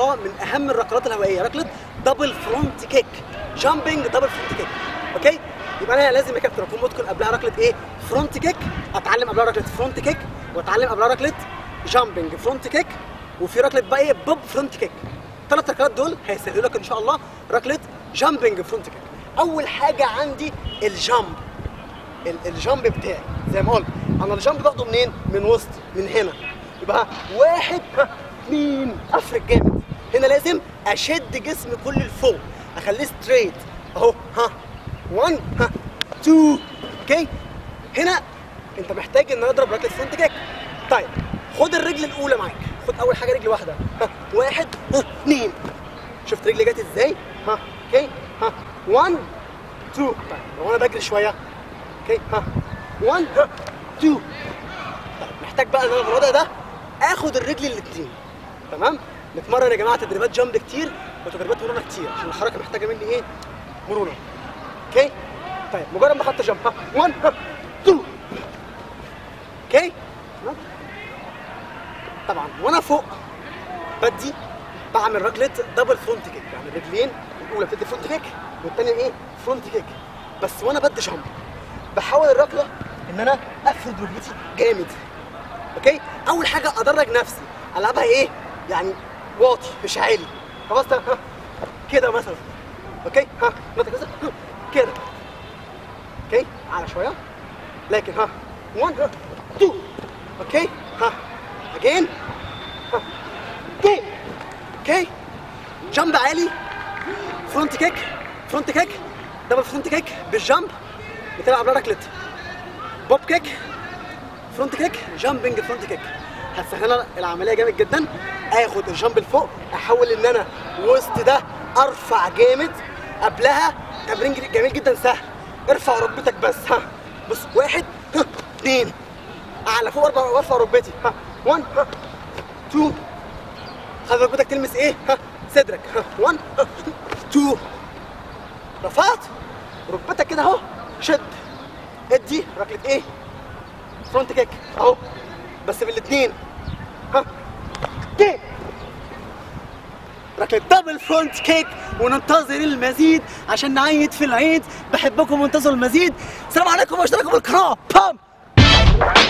الله من اهم الركلات الهوائيه، ركله دبل فرونت كيك، جامبنج دبل فرونت كيك. اوكي، يبقى انا لازم يا كابتن اكون متقن قبلها ركله ايه؟ فرونت كيك، اتعلم قبلها ركله فرونت كيك، واتعلم قبلها ركله جامبنج فرونت كيك، وفي ركله بقى ايه؟ بوب فرونت كيك. الثلاث ركلات دول هيسهلوا لك ان شاء الله ركله جامبنج فرونت كيك. اول حاجه عندي الجامب، الجامب بتاعي زي ما قلت انا الجامب باخده منين؟ من وسط، من هنا. يبقى واحد اثنين، افرك جامد هنا، لازم اشد جسمي كل الفوق، اخليه ستريت اهو. ها 1 ها 2. اوكي، هنا انت محتاج ان اضرب ركله فرونت كيك. طيب خد الرجل الاولى معاك، خد اول حاجه رجل واحده. ها واحد ها اثنين، شفت رجلي جت ازاي؟ ها اوكي ها 1 2. طيب لو انا بجري شويه، اوكي ها 1 ها 2. طيب محتاج بقى ان انا في الوضع ده اخد الرجل الاثنين. تمام، نتمرن يا جماعه تدريبات جامب كتير وتدريبات مرونه كتير عشان الحركه محتاجه مني ايه؟ مرونه. اوكي، طيب مجرد ما احط جامب ها 1 ها 2. اوكي تمام، طبعا وانا فوق بدي بعمل ركله دبل فرونت كيك، يعني الرجلين الاولى بتدي فرونت كيك والثانيه ايه؟ فرونت كيك. بس وانا بدي جامب بحاول الركله ان انا افرد ركبتي جامد. اوكي، اول حاجه ادرج نفسي، العبها ايه؟ يعني واطي مش عالي، خلاص كده مثلا. اوكي ها كده اوكي، على شويه لكن ها 1 ها 2. اوكي ها اجين ها 2. اوكي، جامب عالي، فرونت كيك، فرونت كيك، دبل فرونت كيك بالجامب، بتلعب ركله بوب كيك، فرونت كيك، جامبنج فرونت كيك. هتسهلنا العمليه جامد جدا. اخد الجامب لفوق، احاول ان انا وسط ده ارفع جامد. قبلها تمرين جميل جدا سهل، ارفع ركبتك بس. ها بص، واحد ها اثنين، اعلى فوق وارفع ركبتي. ها 1 ها 2، خلي ركبتك تلمس ايه؟ ها صدرك. ها 1 ها 2، رفعت ركبتك كده اهو، شد ادي ركله ايه؟ فرونت كيك اهو، بس بالاثنين. ها كيك، ركله دبل فرونت كيك. وننتظر المزيد عشان نعيد في العيد. بحبكم وانتظروا المزيد. السلام عليكم واشتركوا بالقناه. بام.